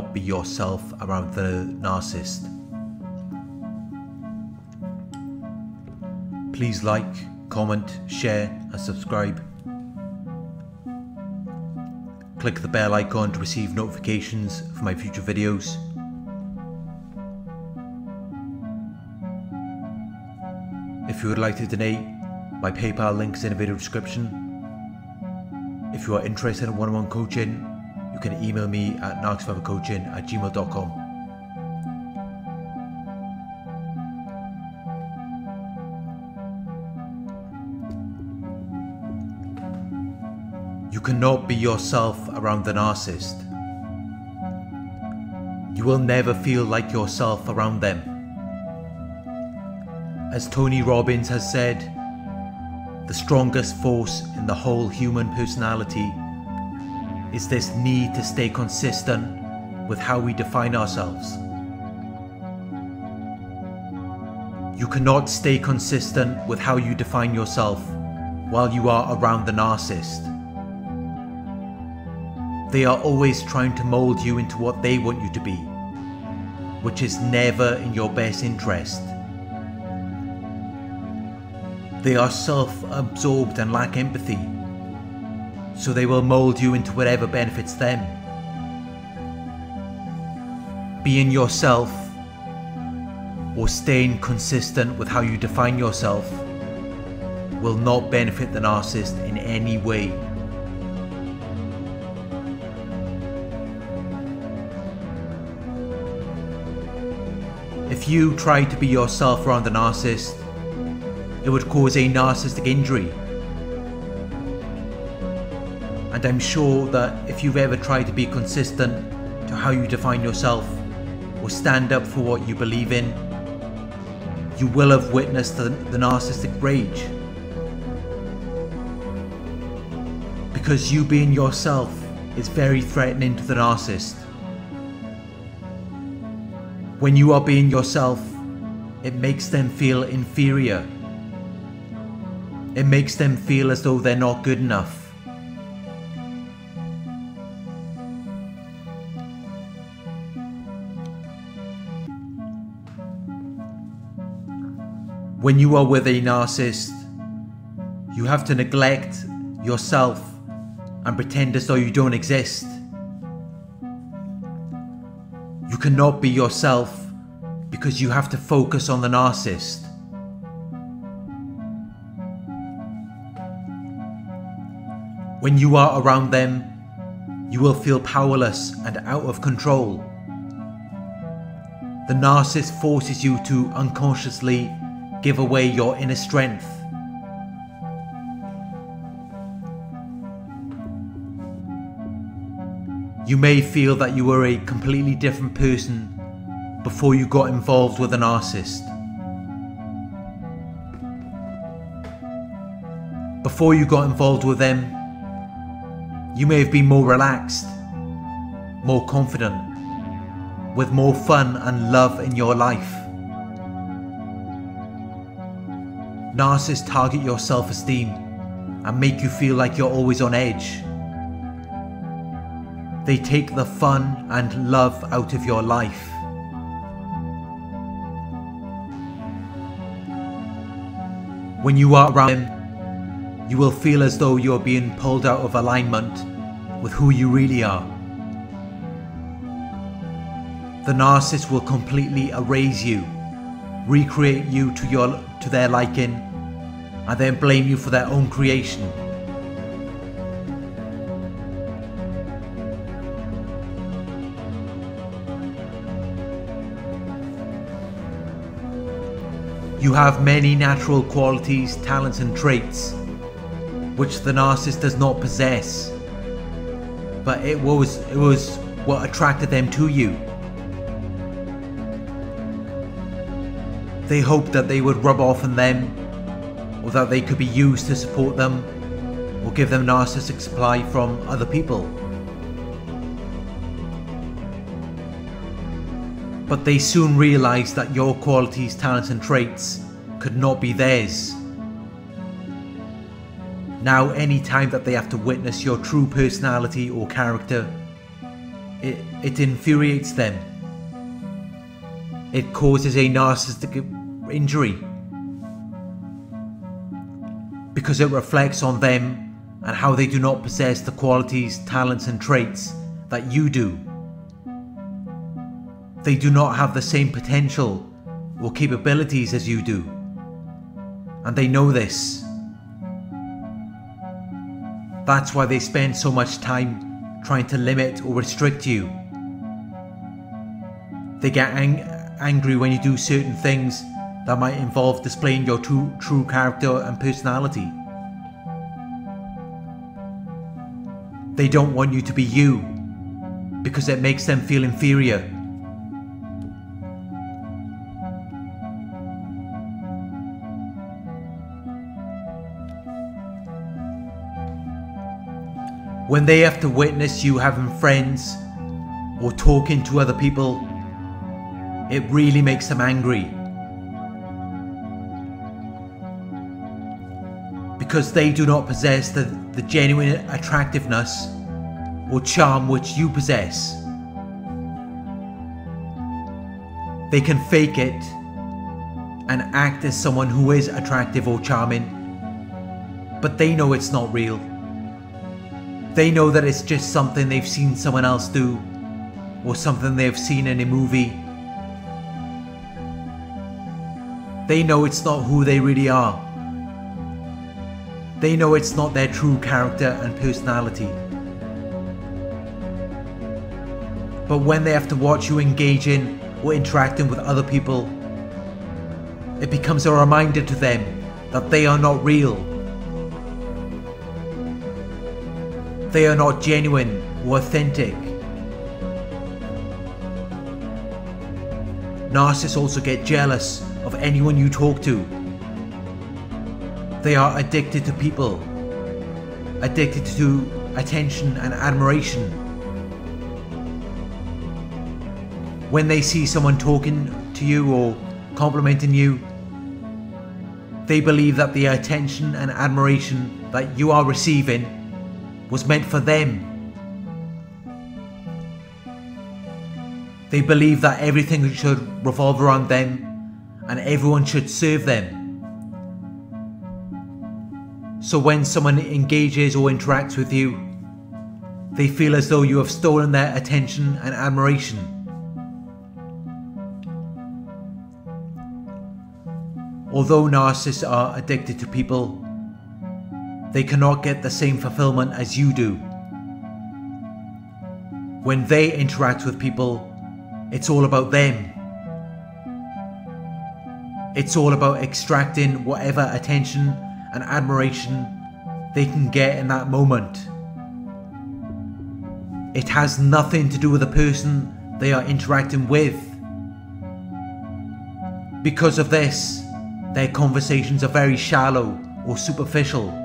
not be yourself around the narcissist. Please like, comment, share and subscribe. Click the bell icon to receive notifications for my future videos. If you would like to donate, my PayPal link is in the video description. If you are interested in one-on-one coaching, you can email me at narcsforevercoaching@gmail.com. You cannot be yourself around the narcissist. You will never feel like yourself around them. As Tony Robbins has said, the strongest force in the whole human personality is this need to stay consistent with how we define ourselves. You cannot stay consistent with how you define yourself while you are around the narcissist. They are always trying to mold you into what they want you to be, which is never in your best interest. They are self-absorbed and lack empathy, so they will mold you into whatever benefits them. Being yourself or staying consistent with how you define yourself will not benefit the narcissist in any way. If you try to be yourself around the narcissist, it would cause a narcissistic injury. And I'm sure that if you've ever tried to be consistent to how you define yourself or stand up for what you believe in, you will have witnessed the narcissistic rage. Because you being yourself is very threatening to the narcissist. When you are being yourself, it makes them feel inferior. It makes them feel as though they're not good enough. When you are with a narcissist, you have to neglect yourself and pretend as though you don't exist. You cannot be yourself because you have to focus on the narcissist. When you are around them, you will feel powerless and out of control. The narcissist forces you to unconsciously give away your inner strength. You may feel that you were a completely different person before you got involved with a narcissist. Before you got involved with them, you may have been more relaxed, more confident, with more fun and love in your life. Narcissists target your self-esteem and make you feel like you're always on edge. They take the fun and love out of your life. When you are around them, you will feel as though you're being pulled out of alignment with who you really are. The narcissist will completely erase you, recreate you to their liking, and then blame you for their own creation. You have many natural qualities, talents and traits which the narcissist does not possess, but it was what attracted them to you. They hoped that they would rub off on them, or that they could be used to support them, or give them narcissistic supply from other people. But they soon realized that your qualities, talents and traits could not be theirs. Now, any time that they have to witness your true personality or character, It infuriates them. It causes a narcissistic injury because it reflects on them and how they do not possess the qualities, talents and traits that you do. They do not have the same potential or capabilities as you do, and they know this. That's why they spend so much time trying to limit or restrict you. They get angry when you do certain things that might involve displaying your true character and personality. They don't want you to be you because it makes them feel inferior. When they have to witness you having friends or talking to other people, it really makes them angry. Because they do not possess the genuine attractiveness or charm which you possess. They can fake it and act as someone who is attractive or charming, but they know it's not real. They know that it's just something they've seen someone else do, or something they've seen in a movie. They know it's not who they really are. They know it's not their true character and personality. But when they have to watch you engaging or interacting with other people, it becomes a reminder to them that they are not real. They are not genuine or authentic. Narcissists also get jealous of anyone you talk to. They are addicted to people, addicted to attention and admiration. When they see someone talking to you or complimenting you, they believe that the attention and admiration that you are receiving was meant for them. They believe that everything should revolve around them and everyone should serve them. So when someone engages or interacts with you, they feel as though you have stolen their attention and admiration. Although narcissists are addicted to people, they cannot get the same fulfillment as you do. When they interact with people, it's all about them. It's all about extracting whatever attention and admiration they can get in that moment. It has nothing to do with the person they are interacting with. Because of this, their conversations are very shallow or superficial.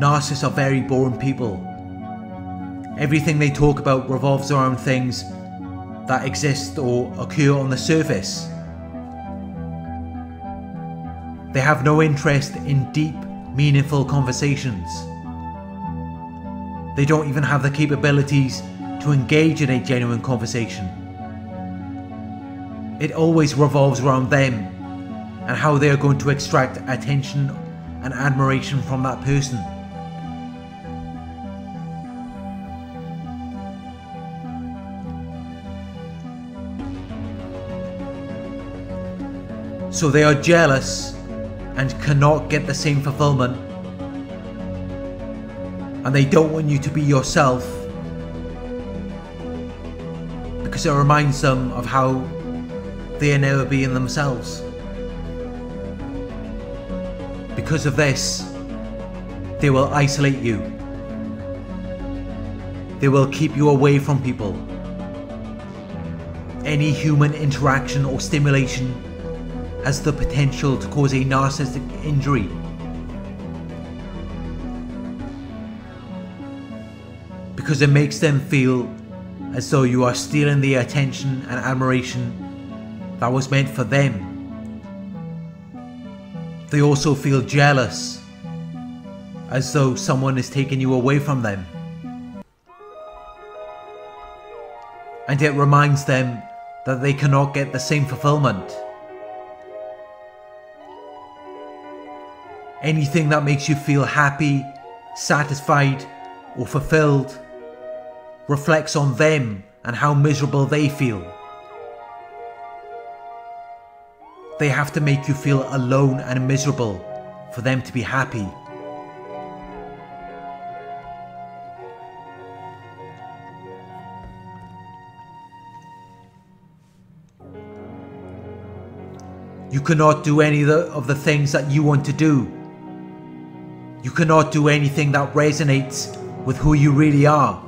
Narcissists are very boring people. Everything they talk about revolves around things that exist or occur on the surface. They have no interest in deep, meaningful conversations. They don't even have the capabilities to engage in a genuine conversation. It always revolves around them and how they are going to extract attention and admiration from that person. So they are jealous and cannot get the same fulfillment, and they don't want you to be yourself because it reminds them of how they are never being themselves. Because of this, they will isolate you. They will keep you away from people. Any human interaction or stimulation has the potential to cause a narcissistic injury. Because it makes them feel as though you are stealing the attention and admiration that was meant for them. They also feel jealous, as though someone is taking you away from them. And it reminds them that they cannot get the same fulfillment. Anything that makes you feel happy, satisfied, or fulfilled reflects on them and how miserable they feel. They have to make you feel alone and miserable for them to be happy. You cannot do any of the things that you want to do. You cannot do anything that resonates with who you really are.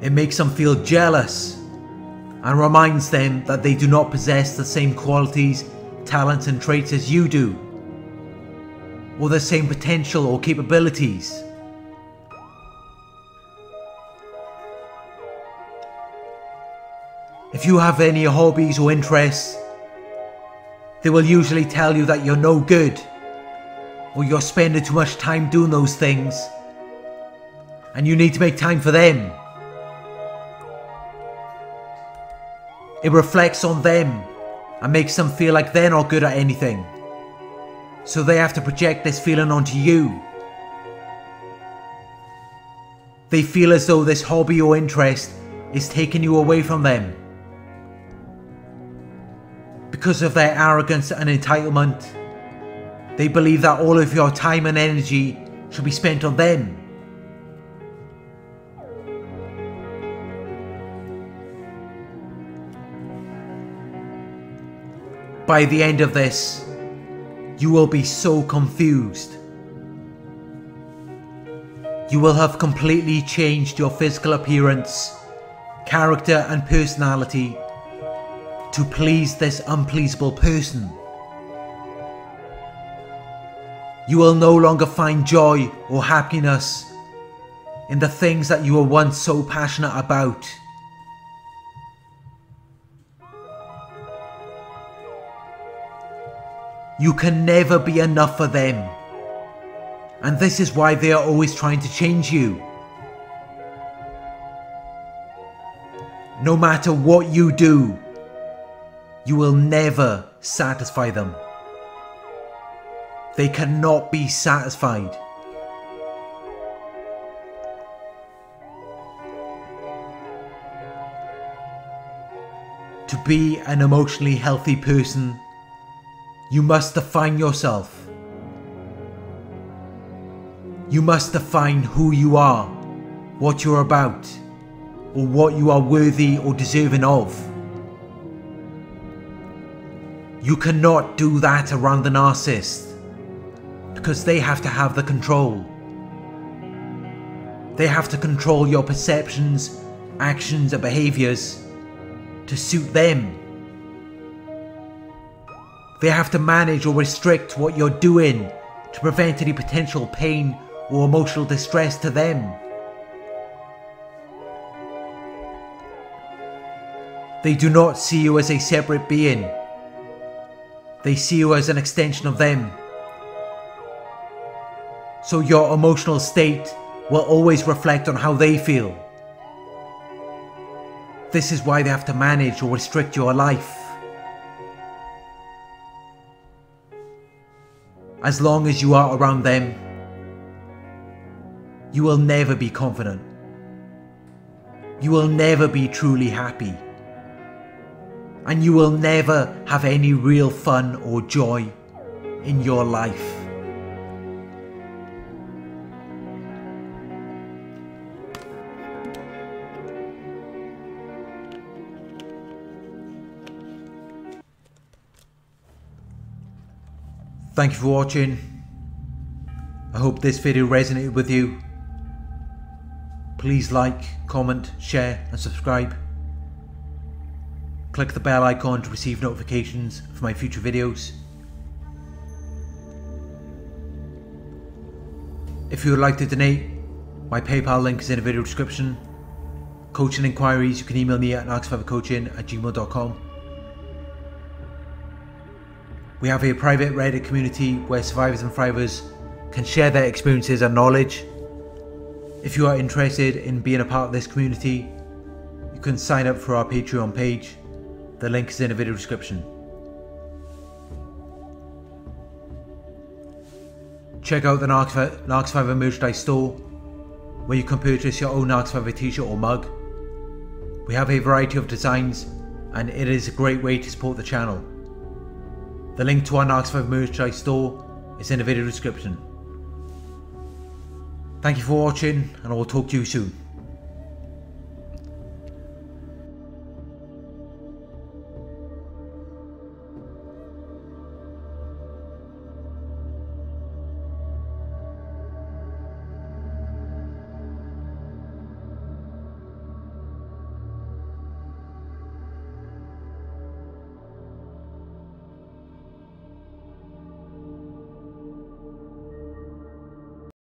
It makes them feel jealous and reminds them that they do not possess the same qualities, talents and traits as you do, or the same potential or capabilities. If you have any hobbies or interests, they will usually tell you that you're no good, or you're spending too much time doing those things, and you need to make time for them. It reflects on them and makes them feel like they're not good at anything, so they have to project this feeling onto you. They feel as though this hobby or interest is taking you away from them. Because of their arrogance and entitlement, they believe that all of your time and energy should be spent on them. By the end of this, you will be so confused. You will have completely changed your physical appearance, character and personality to please this unpleasable person. You will no longer find joy or happiness in the things that you were once so passionate about. You can never be enough for them, and this is why they are always trying to change you. No matter what you do, you will never satisfy them. They cannot be satisfied. To be an emotionally healthy person, you must define yourself. You must define who you are, what you're about, or what you are worthy or deserving of. You cannot do that around the narcissist, because they have to have the control. They have to control your perceptions, actions and behaviours to suit them. They have to manage or restrict what you're doing to prevent any potential pain or emotional distress to them. They do not see you as a separate being. They see you as an extension of them. So your emotional state will always reflect on how they feel. This is why they have to manage or restrict your life. As long as you are around them, you will never be confident. You will never be truly happy. And you will never have any real fun or joy in your life. Thank you for watching. I hope this video resonated with you. Please like, comment, share and subscribe. Click the bell icon to receive notifications for my future videos. If you would like to donate, my PayPal link is in the video description. Coaching inquiries, you can email me at narcsurvivorcoaching@gmail.com. We have a private Reddit community where survivors and thrivers can share their experiences and knowledge. If you are interested in being a part of this community, you can sign up for our Patreon page. The link is in the video description. Check out the Narc Survivor merchandise store, where you can purchase your own Narc Survivor t-shirt or mug. We have a variety of designs, and it is a great way to support the channel. The link to our Narc Survivor merchandise store is in the video description. Thank you for watching, and I will talk to you soon.